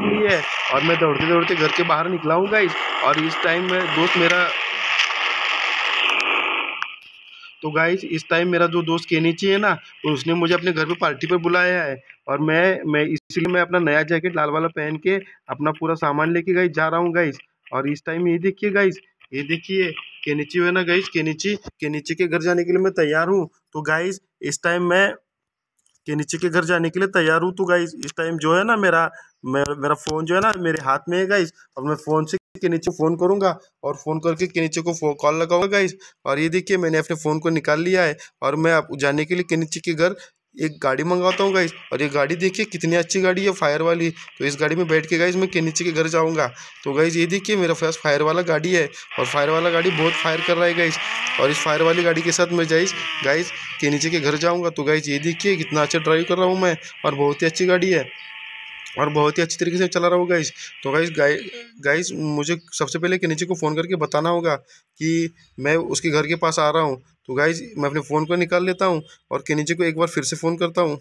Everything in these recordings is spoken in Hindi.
लग रही है और मैं दौड़ते दौड़ते घर के बाहर निकला हूँ गाइस। और इस टाइम में दोस्त मेरा तो गाइस इस टाइम मेरा जो दोस्त के नीचे है ना, उसने मुझे अपने घर पे पार्टी पर बुलाया है और मैं इसलिए मैं अपना नया जैकेट लाल वाला पहन के अपना पूरा सामान लेके गाइस जा रहा हूँ गाइस। और इस टाइम ये देखिए गाइस, ये देखिए केनिची है ना गाइस, केनिची के घर जाने के लिए मैं तैयार हूँ। तो गाइस इस टाइम मैं केनिची के घर जाने के लिए तैयार हूँ। तो गाइस इस टाइम जो है ना मेरा फ़ोन जो है ना मेरे हाथ में है गाइस, और मैं फ़ोन से केनिची फ़ोन करूँगा और फ़ोन करके केनिची को कॉल लगाऊंगा गाइस। और ये देखिए मैंने अपने फ़ोन को निकाल लिया है और मैं आप जाने के लिए केनिची के घर एक गाड़ी मंगाता हूँ गाइस। और ये गाड़ी देखिए कितनी अच्छी गाड़ी है, फायर वाली। तो इस गाड़ी में बैठ के गाइस मैं केनिची के घर जाऊँगा। तो गाइस ये देखिए मेरा फर्स्ट फायर वाला गाड़ी है और फायर वाला गाड़ी बहुत फायर कर रहा है गाइस। और इस फायर वाली गाड़ी के साथ मैं गाइस केनिची के घर जाऊँगा। तो गाइस ये देखिए कितना अच्छा ड्राइव कर रहा हूँ मैं, और बहुत ही अच्छी गाड़ी है और बहुत ही अच्छी तरीके से चला रहा हूँ गाइस। तो गाइस मुझे सबसे पहले केनिची को फ़ोन करके बताना होगा कि मैं उसके घर के पास आ रहा हूँ। तो गाइस मैं अपने फ़ोन को निकाल लेता हूँ और केनिची को एक बार फिर से फ़ोन करता हूँ।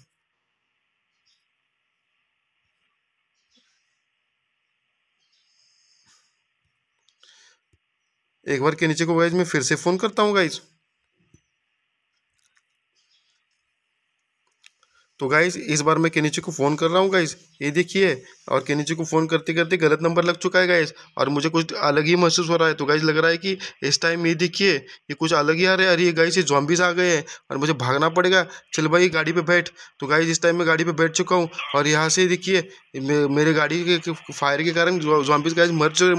एक बार केनिची को गाइस मैं फिर से फ़ोन करता हूँ गाइस। तो गाइस इस बार मैं केनिची को फ़ोन कर रहा हूँ गाइस, ये देखिए। और केनिची को फ़ोन करते करते गलत नंबर लग चुका है गाइस, और मुझे कुछ अलग ही महसूस हो रहा है। तो गाइस लग रहा है कि इस टाइम ये देखिए ये कुछ अलग ही आ रहा है। अरे ये गाइस ये ज़ॉम्बीज़ आ गए हैं और मुझे भागना पड़ेगा। चल भाई गाड़ी पर बैठ। तो गाइस इस टाइम मैं गाड़ी पर बैठ चुका हूँ और यहाँ से देखिए मेरे गाड़ी के फायर के कारण ज़ॉम्बीज़ गाइस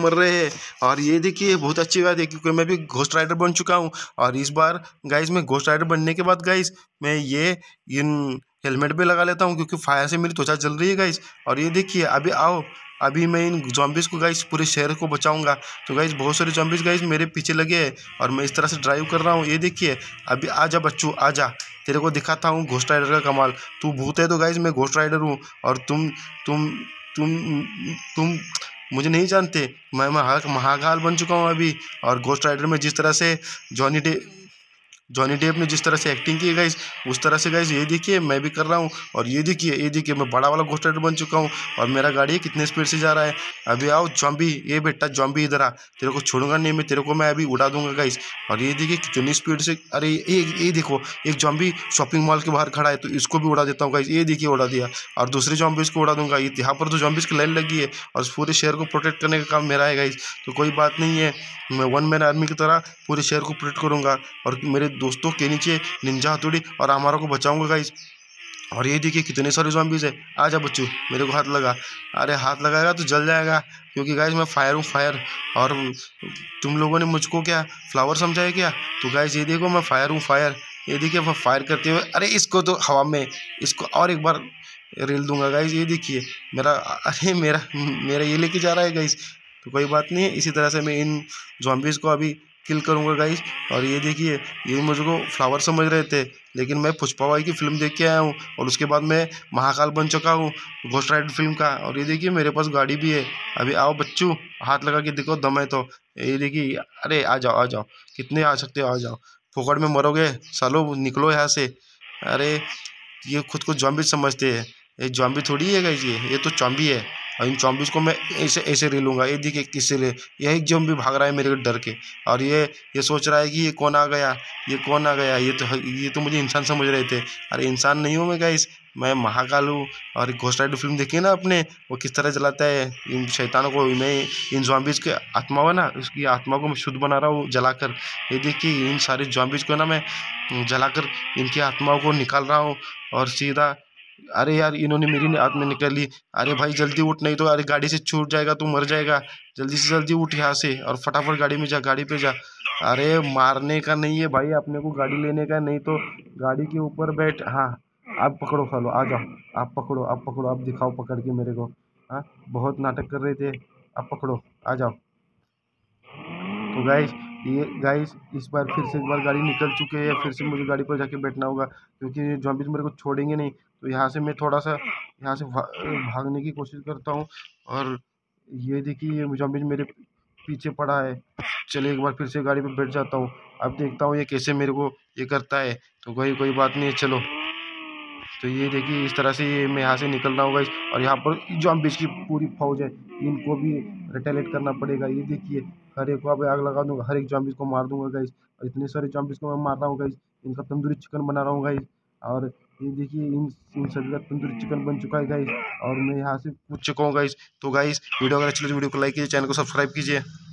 मर रहे हैं। और ये देखिए बहुत अच्छी बात है क्योंकि मैं भी घोस्ट राइडर बन चुका हूँ। और इस बार गाइस मैं घोस्ट राइडर बनने के बाद गाइस मैं ये इन हेलमेट भी लगा लेता हूँ क्योंकि फायर से मेरी त्वचा जल रही है गाइस। और ये देखिए अभी आओ, अभी मैं इन ज़ॉम्बीज़ को गाइस पूरे शहर को बचाऊंगा। तो गाइस बहुत सारे ज़ॉम्बीज़ गाइस मेरे पीछे लगे हैं और मैं इस तरह से ड्राइव कर रहा हूँ। ये देखिए अभी आजा बच्चू आजा, तेरे को दिखाता हूँ घोस्ट राइडर का कमाल। तू भूत है तो गाइस मैं घोस्ट राइडर हूँ, और तुम मुझे नहीं जानते, मैं महाकाल बन चुका हूँ अभी। और घोस्ट राइडर में जिस तरह से जॉनी डेप ने जिस तरह से एक्टिंग की है गाइस, उस तरह से गाइस ये देखिए मैं भी कर रहा हूँ। और ये देखिए मैं बड़ा वाला घोस्ट राइडर बन चुका हूँ और मेरा गाड़ी कितने स्पीड से जा रहा है। अभी आओ ज़ॉम्बी, ये बेटा ज़ॉम्बी इधर आ, तेरे को छोड़ूंगा नहीं मैं, तेरे को मैं अभी उड़ा दूंगा गाइस। और ये देखिए कितनी स्पीड से, अरे ये देखो एक ज़ॉम्बी शॉपिंग मॉल के बाहर खड़ा है, तो इसको भी उड़ा देता हूँ गाइस। ये देखिए उड़ा दिया, और दूसरे ज़ॉम्बीज़ को उड़ा दूंगा। यहाँ पर तो ज़ॉम्बीज़ की लाइन लगी है और पूरे शहर को प्रोटेक्ट करने का काम मेरा है गाइस। तो कोई बात नहीं है, मैं वन मैन आर्मी की तरह पूरे शहर को प्रोटेक्ट करूँगा और मेरे दोस्तों के नीचे निंजा हथौड़ी और हमारा को बचाऊंगा गाइस। और ये देखिए कितने सारे ज़ॉम्बीज़ हैं। आजा बच्चू, मेरे को हाथ लगा, अरे हाथ लगाएगा तो जल जाएगा क्योंकि गाइस मैं फायर हूँ फायर। और तुम लोगों ने मुझको क्या फ्लावर समझाया क्या? तो गाइस ये देखो मैं फायर हूँ फायर। ये देखिए मैं फायर करते हुए, अरे इसको तो हवा में इसको और एक बार रेल दूंगा गाइस। ये देखिए मेरा, अरे मेरा ये लेके जा रहा है गाइस। तो कोई बात नहीं है, इसी तरह से मैं इन ज़ॉम्बीज़ को अभी किल करूँगा गाइस। और ये देखिए ये मुझको फ्लावर समझ रहे थे, लेकिन मैं पुष्पावाई की फ़िल्म देख के आया हूँ और उसके बाद मैं महाकाल बन चुका हूँ घोस्ट राइडर फिल्म का। और ये देखिए मेरे पास गाड़ी भी है। अभी आओ बच्चू, हाथ लगा के देखो दम है तो। ये देखिए, अरे आ जाओ, कितने आ सकते हो आ जाओ, फोकड़ में मरोगे सालों, निकलो यहाँ से। अरे ये खुद को ज़ॉम्बी समझते हैं, ये ज़ॉम्बी थोड़ी है गाइस, ये तो ज़ॉम्बी है। और इन ज़ॉम्बीज़ को मैं ऐसे रेलूंगा। ये देखिए किससे ले, यही ज़ॉम्बी भाग रहा है मेरे को डर के। और ये सोच रहा है कि ये कौन आ गया, ये तो मुझे इंसान समझ रहे थे। अरे इंसान नहीं हूँ मैं गाइस, मैं महाकाल हूँ। और घोस्ट राइडर फिल्म देखी है ना आपने, वो किस तरह जलाता है इन शैतानों को। मैं इन ज़ॉम्बीज़ के आत्मा है ना, उसकी आत्मा को मैं शुद्ध बना रहा हूँ जलाकर। ये देखिए इन सारे ज़ॉम्बीज़ को ना मैं जलाकर इनकी आत्माओं को निकाल रहा हूँ। और सीधा, अरे यार इन्होंने मेरी आत्मा निकाल ली। अरे भाई जल्दी उठ, नहीं तो अरे गाड़ी से छूट जाएगा, तू मर जाएगा। जल्दी से जल्दी उठ यहाँ से और फटाफट गाड़ी में जा, गाड़ी पे जा। अरे मारने का नहीं है भाई अपने को, गाड़ी लेने का, नहीं तो गाड़ी के ऊपर बैठ। हाँ आप पकड़ो सालो, आ जाओ आप पकड़ो, आप दिखाओ पकड़ के मेरे को। हाँ बहुत नाटक कर रहे थे, आप पकड़ो आ जाओ। तो गाइस इस बार फिर से एक बार गाड़ी निकल चुके हैं, फिर से मुझे गाड़ी पर जाके बैठना होगा क्योंकि ये ज़ॉम्बीज़ मेरे को छोड़ेंगे नहीं। तो यहाँ से मैं थोड़ा सा यहाँ से भागने की कोशिश करता हूँ। और ये देखिए ये ज़ॉम्बीज़ मेरे पीछे पड़ा है। चलिए एक बार फिर से गाड़ी पर बैठ जाता हूँ, अब देखता हूँ ये कैसे मेरे को ये करता है। तो कोई बात नहीं है, चलो। तो ये देखिए इस तरह से मैं यहाँ से निकल रहा हूँ गाइस, और यहाँ पर जो हम बीच की पूरी फौज है इनको भी रिटेलेट करना पड़ेगा। ये देखिए हर एक को अब आग लगा दूंगा, हर एक जॉम्बीज को मार दूंगा गाइस, और इतने सारे जॉम्बीज को मैं मार रहा हूँ गाइस। इनका तंदूरी चिकन बना रहा हूँ गाइस, और ये देखिए इन सभी का तंदूरी चिकन बन चुका है गाइस, और मैं यहाँ से पूछ चुका हूँ गाइस। तो गाइस वीडियो अगर अच्छी लगी वीडियो को लाइक कीजिए, चैनल को सब्सक्राइब कीजिए।